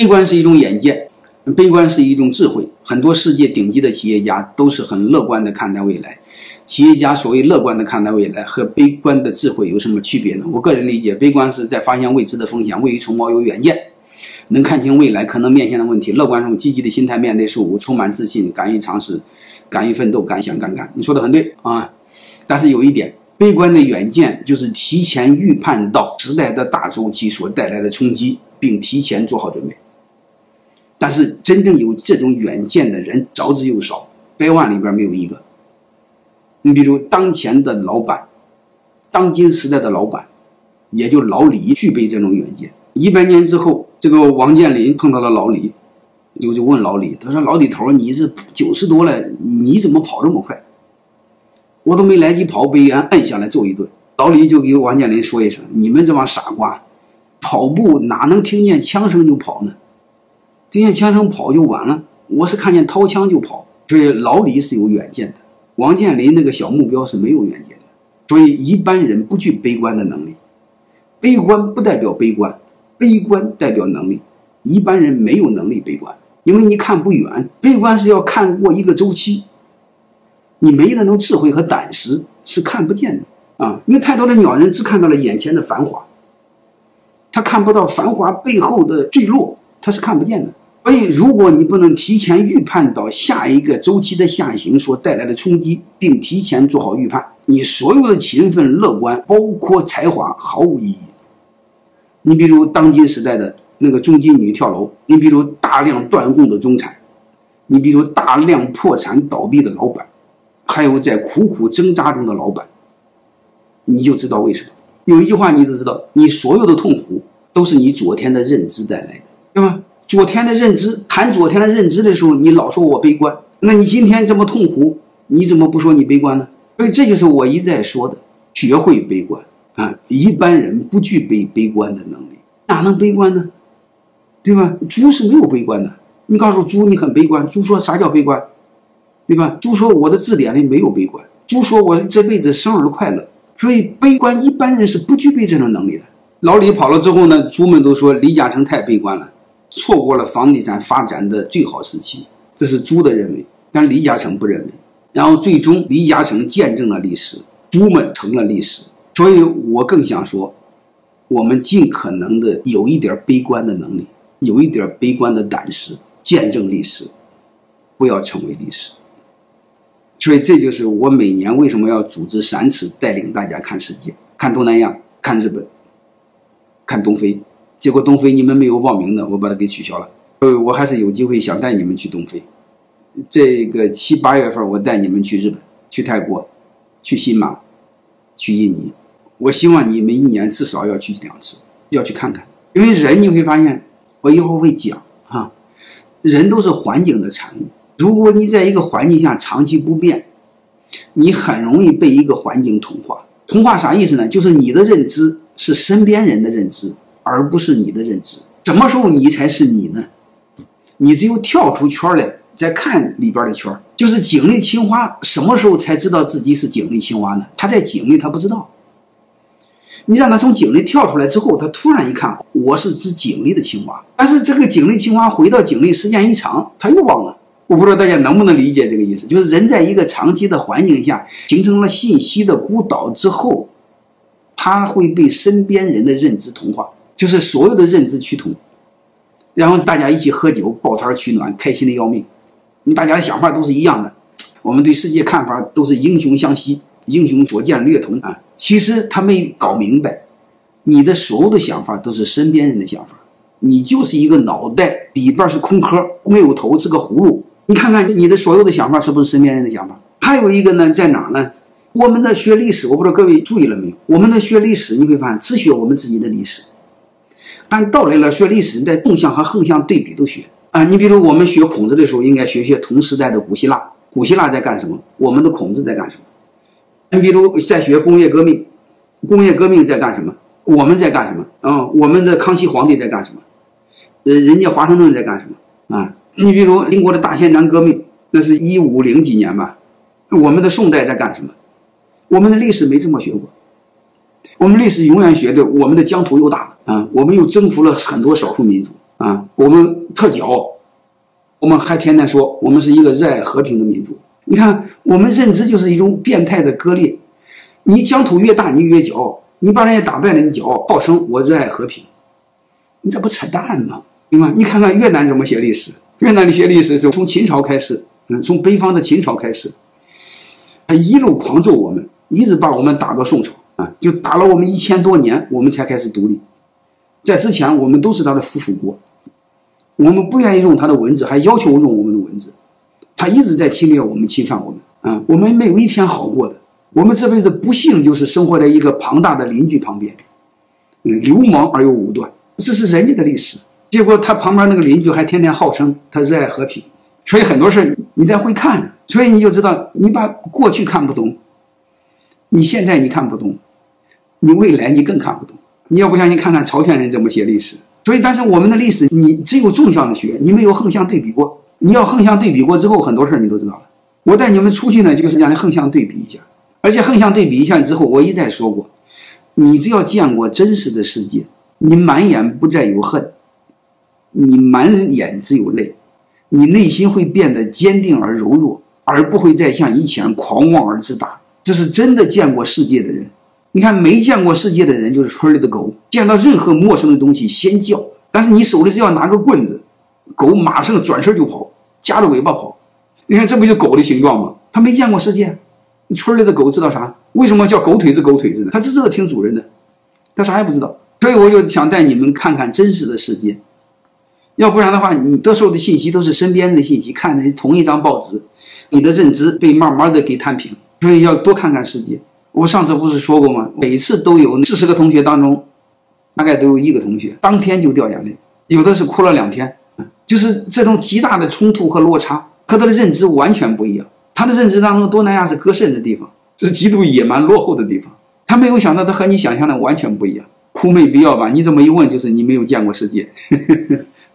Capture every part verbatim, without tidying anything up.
悲观是一种眼界，悲观是一种智慧。很多世界顶级的企业家都是很乐观的看待未来。企业家所谓乐观的看待未来和悲观的智慧有什么区别呢？我个人理解，悲观是在发现未知的风险，未雨绸缪有远见，能看清未来可能面向的问题；乐观是用积极的心态面对事物，充满自信，敢于尝试，敢于奋斗，敢想敢干。你说的很对啊，但是有一点，悲观的远见就是提前预判到时代的大周期所带来的冲击，并提前做好准备。但是真正有这种远见的人少之又少，百万里边没有一个。你比如当前的老板，当今时代的老板，也就老李具备这种远见。一百年之后，这个王健林碰到了老李，我就问老李，他说：“老李头，你是九十多了，你怎么跑这么快？”我都没来及跑，被人摁下来揍一顿。老李就给王健林说一声：“你们这帮傻瓜，跑步哪能听见枪声就跑呢？听见枪声跑就完了，我是看见掏枪就跑。”所以老李是有远见的，王健林那个小目标是没有远见的。所以一般人不具悲观的能力，悲观不代表悲观，悲观代表能力。一般人没有能力悲观，因为你看不远，悲观是要看过一个周期，你没那种智慧和胆识是看不见的啊！因为太多的鸟人只看到了眼前的繁华，他看不到繁华背后的坠落，他是看不见的。所以如果你不能提前预判到下一个周期的下行所带来的冲击，并提前做好预判，你所有的勤奋乐观包括才华毫无意义。你比如当今时代的那个中金女跳楼，你比如大量断供的中产，你比如大量破产倒闭的老板，还有在苦苦挣扎中的老板，你就知道为什么。有一句话你都知道，你所有的痛苦都是你昨天的认知带来的，对吧？昨天的认知，谈昨天的认知的时候，你老说我悲观，那你今天这么痛苦，你怎么不说你悲观呢？所以这就是我一再说的，学会悲观啊！一般人不具备悲观的能力，哪能悲观呢？对吧？猪是没有悲观的，你告诉猪你很悲观，猪说啥叫悲观？对吧？猪说我的字典里没有悲观，猪说我这辈子生日快乐。所以悲观一般人是不具备这种能力的。老李跑了之后呢，猪们都说李嘉诚太悲观了，错过了房地产发展的最好时期，这是猪的认为，但李嘉诚不认为。然后最终李嘉诚见证了历史，猪们成了历史。所以我更想说，我们尽可能的有一点悲观的能力，有一点悲观的胆识，见证历史，不要成为历史。所以这就是我每年为什么要组织三次带领大家看世界，看东南亚，看日本，看东非。结果东非你们没有报名的，我把它给取消了。所以我还是有机会想带你们去东非。这个七八月份我带你们去日本，去泰国，去新马，去印尼。我希望你们一年至少要去两次，要去看看。因为人你会发现，我一会儿会讲啊，人都是环境的产物。如果你在一个环境下长期不变，你很容易被一个环境同化。同化啥意思呢？就是你的认知是身边人的认知，而不是你的认知。什么时候你才是你呢？你只有跳出圈来，再看里边的圈。就是井里青蛙，什么时候才知道自己是井里青蛙呢？他在井里，他不知道。你让他从井里跳出来之后，他突然一看，我是只井里的青蛙。但是这个井里青蛙回到井里时间一长，他又忘了。我不知道大家能不能理解这个意思，就是人在一个长期的环境下形成了信息的孤岛之后，他会被身边人的认知同化，就是所有的认知趋同，然后大家一起喝酒抱团取暖，开心的要命，大家的想法都是一样的，我们对世界看法都是英雄相惜，英雄所见略同啊。其实他没搞明白，你的所有的想法都是身边人的想法，你就是一个脑袋里边是空壳，没有头，是个葫芦。你看看你的所有的想法是不是身边人的想法？还有一个呢，在哪呢？我们的学历史，我不知道各位注意了没有？我们的学历史，你会发现只学我们自己的历史。按道理来学历史，在纵向和横向对比都学啊。你比如我们学孔子的时候，应该学学同时代的古希腊，古希腊在干什么？我们的孔子在干什么？你比如在学工业革命，工业革命在干什么？我们在干什么？啊、嗯，我们的康熙皇帝在干什么？呃，人家华盛顿在干什么？啊。你比如英国的大宪章革命，那是一五零几年吧，我们的宋代在干什么？我们的历史没这么学过，我们历史永远学的我们的疆土又大了啊，我们又征服了很多少数民族啊，我们特矫，我们还天天说我们是一个热爱和平的民族。你看，我们认知就是一种变态的割裂。你疆土越大，你越骄；你把人家打败了，你骄傲，报称我热爱和平，你这不扯淡吗？明白？你看看越南怎么写历史，越南写历史是从秦朝开始，嗯，从北方的秦朝开始，他一路狂揍我们，一直把我们打到宋朝啊，就打了我们一千多年，我们才开始独立。在之前，我们都是他的附属国。我们不愿意用他的文字，还要求用我们的文字，他一直在侵略我们、侵犯我们啊！我们没有一天好过的。我们这辈子不幸就是生活在一个庞大的邻居旁边，嗯，流氓而又武断，这是人家的历史。结果他旁边那个邻居还天天号称他热爱和平，所以很多事你才会看，所以你就知道，你把过去看不懂，你现在你看不懂，你未来你更看不懂。你要不相信，看看朝鲜人怎么写历史。所以但是我们的历史你只有纵向的学，你没有横向对比过。你要横向对比过之后，很多事你都知道了。我带你们出去呢，就是让你横向对比一下，而且横向对比一下之后，我一再说过，你只要见过真实的世界，你满眼不再有恨，你满眼只有泪，你内心会变得坚定而柔弱，而不会再像以前狂妄而自大。这是真的见过世界的人。你看，没见过世界的人就是村里的狗，见到任何陌生的东西先叫，但是你手里只要拿个棍子，狗马上转身就跑，夹着尾巴跑。你看，这不就狗的形状吗？它没见过世界。村里的狗知道啥？为什么叫狗腿子狗腿子呢？它只知道听主人的，它啥也不知道。所以我就想带你们看看真实的世界，要不然的话，你得受的信息都是身边人的信息，看的同一张报纸，你的认知被慢慢的给摊平。所以要多看看世界。我上次不是说过吗？每次都有四十个同学当中，大概都有一个同学当天就掉眼泪，有的是哭了两天。就是这种极大的冲突和落差，和他的认知完全不一样。他的认知当中，东南亚是割肾的地方，是极度野蛮落后的地方。他没有想到，他和你想象的完全不一样。哭没必要吧？你这么一问，就是你没有见过世界，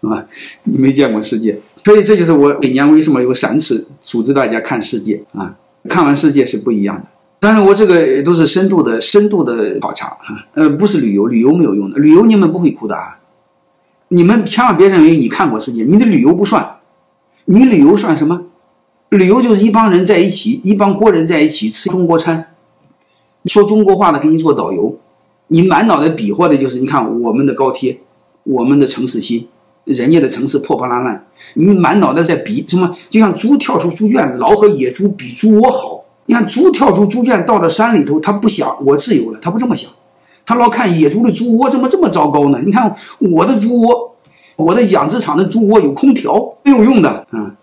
啊，你没见过世界。所以这就是我每年为什么有三次组织大家看世界啊，看完世界是不一样的。当然，我这个都是深度的、深度的考察，呃，不是旅游，旅游没有用的，旅游你们不会哭的啊！你们千万别认为你看过世界，你的旅游不算，你旅游算什么？旅游就是一帮人在一起，一帮国人在一起吃中国餐，说中国话的给你做导游，你满脑袋比划的就是你看我们的高铁，我们的城市新，人家的城市破破烂烂，你满脑袋在比什么？就像猪跳出猪圈，老和野猪比猪窝好。你看猪跳出猪圈到了山里头，他不想我自由了，他不这么想，他老看野猪的猪窝怎么这么糟糕呢？你看我的猪窝，我的养殖场的猪窝有空调，没有用的啊、嗯！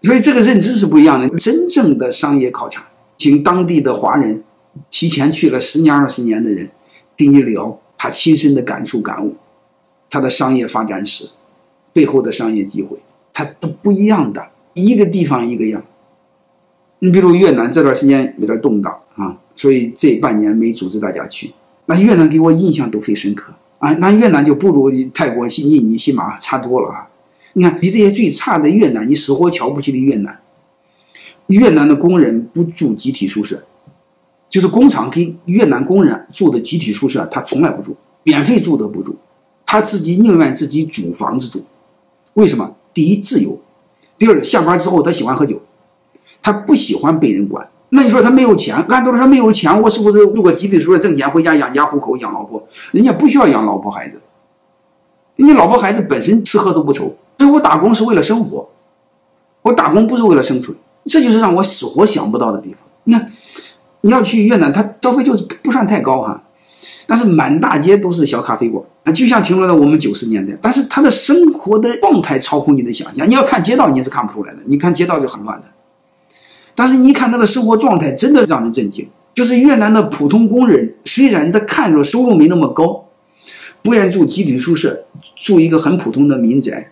所以这个认知是不一样的。真正的商业考察，请当地的华人，提前去了十年二十年的人，跟你聊他亲身的感触感悟，他的商业发展史，背后的商业机会，他都不一样的，一个地方一个样。你比如越南这段时间有点动荡啊，所以这半年没组织大家去。那越南给我印象都非深刻啊，那越南就不如泰国、印尼、西马差多了啊。你看，离这些最差的越南，你死活瞧不起的越南。越南的工人不住集体宿舍，就是工厂给越南工人住的集体宿舍，他从来不住，免费住都不住，他自己宁愿自己租房子住。为什么？第一自由，第二下班之后他喜欢喝酒。他不喜欢被人管，那你说他没有钱，按道理说没有钱，我是不是如果集体宿舍挣钱回家养家糊口养老婆？人家不需要养老婆孩子，人家老婆孩子本身吃喝都不愁，所以我打工是为了生活，我打工不是为了生存，这就是让我死活想不到的地方。你看，你要去越南，它消费就是不算太高哈，但是满大街都是小咖啡馆，就像停留在我们九十年代，但是他的生活的状态超乎你的想象。你要看街道你是看不出来的，你看街道就很乱的。但是你一看他的生活状态，真的让人震惊。就是越南的普通工人，虽然他看着收入没那么高，不愿住集体宿舍，住一个很普通的民宅，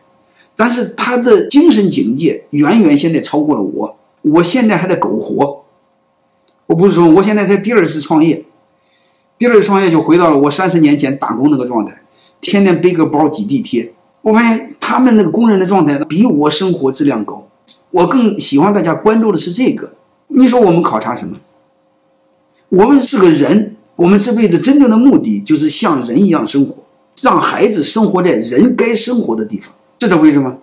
但是他的精神境界远远现在超过了我。我现在还在苟活，我不是说我现在才第二次创业，第二次创业就回到了我三十年前打工那个状态，天天背个包挤地铁。我发现他们那个工人的状态比我生活质量高。我更喜欢大家关注的是这个。你说我们考察什么？我们是个人，我们这辈子真正的目的就是像人一样生活，让孩子生活在人该生活的地方。这怎么回事吗？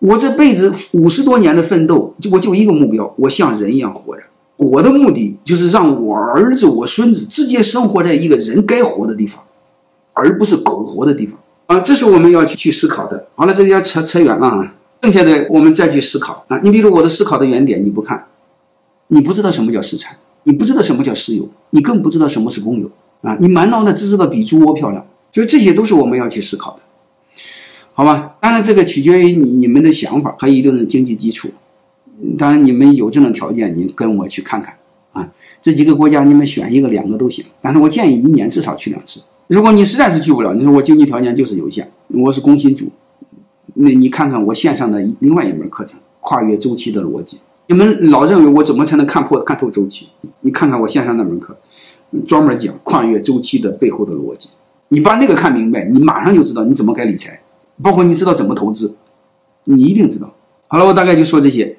我这辈子五十多年的奋斗，我就一个目标，我像人一样活着。我的目的就是让我儿子、我孙子直接生活在一个人该活的地方，而不是狗活的地方啊！这是我们要去去思考的。好了，这就要扯扯远了啊。剩下的我们再去思考啊。你比如我的思考的原点，你不看，你不知道什么叫私产，你不知道什么叫私有，你更不知道什么是公有啊！你满脑袋只知道比猪窝漂亮，所以这些都是我们要去思考的。 好吧，当然这个取决于你你们的想法和一定的经济基础，当然你们有这种条件，你跟我去看看啊。这几个国家你们选一个两个都行，但是我建议一年至少去两次。如果你实在是去不了，你说我经济条件就是有限，我是工薪族，那你看看我线上的另外一门课程《跨越周期的逻辑》，你们老认为我怎么才能看破看透周期？你看看我线上那门课，专门讲跨越周期的背后的逻辑，你把那个看明白，你马上就知道你怎么该理财。 包括你知道怎么投资，你一定知道。好了，我大概就说这些。